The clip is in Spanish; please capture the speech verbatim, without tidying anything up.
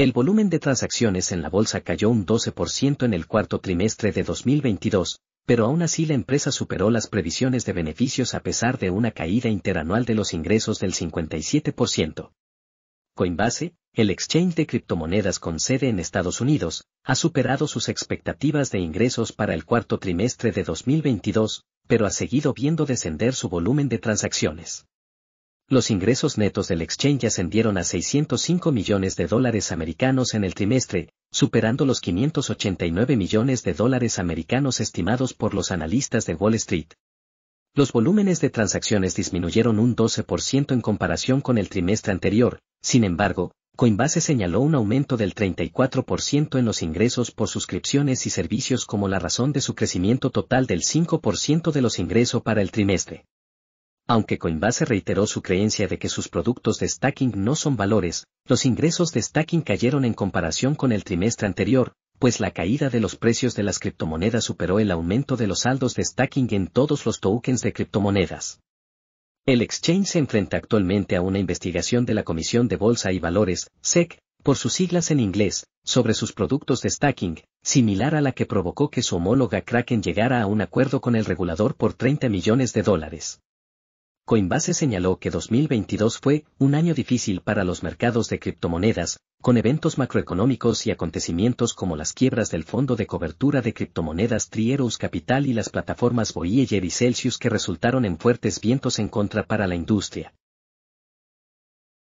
El volumen de transacciones en la bolsa cayó un doce por ciento en el cuarto trimestre de dos mil veintidós, pero aún así la empresa superó las previsiones de beneficios a pesar de una caída interanual de los ingresos del cincuenta y siete por ciento. Coinbase, el exchange de criptomonedas con sede en Estados Unidos, ha superado sus expectativas de ingresos para el cuarto trimestre de dos mil veintidós, pero ha seguido viendo descender su volumen de transacciones. Los ingresos netos del exchange ascendieron a seiscientos cinco millones de dólares americanos en el trimestre, superando los quinientos ochenta y nueve millones de dólares americanos estimados por los analistas de Wall Street. Los volúmenes de transacciones disminuyeron un doce por ciento en comparación con el trimestre anterior, sin embargo, Coinbase señaló un aumento del treinta y cuatro por ciento en los ingresos por suscripciones y servicios como la razón de su crecimiento total del cinco por ciento de los ingresos para el trimestre. Aunque Coinbase reiteró su creencia de que sus productos de staking no son valores, los ingresos de staking cayeron en comparación con el trimestre anterior, pues la caída de los precios de las criptomonedas superó el aumento de los saldos de staking en todos los tokens de criptomonedas. El exchange se enfrenta actualmente a una investigación de la Comisión de Bolsa y Valores, S E C, por sus siglas en inglés, sobre sus productos de staking, similar a la que provocó que su homóloga Kraken llegara a un acuerdo con el regulador por treinta millones de dólares. Coinbase señaló que dos mil veintidós fue un año difícil para los mercados de criptomonedas, con eventos macroeconómicos y acontecimientos como las quiebras del fondo de cobertura de criptomonedas Three Arrows Capital y las plataformas Voyager y Celsius que resultaron en fuertes vientos en contra para la industria.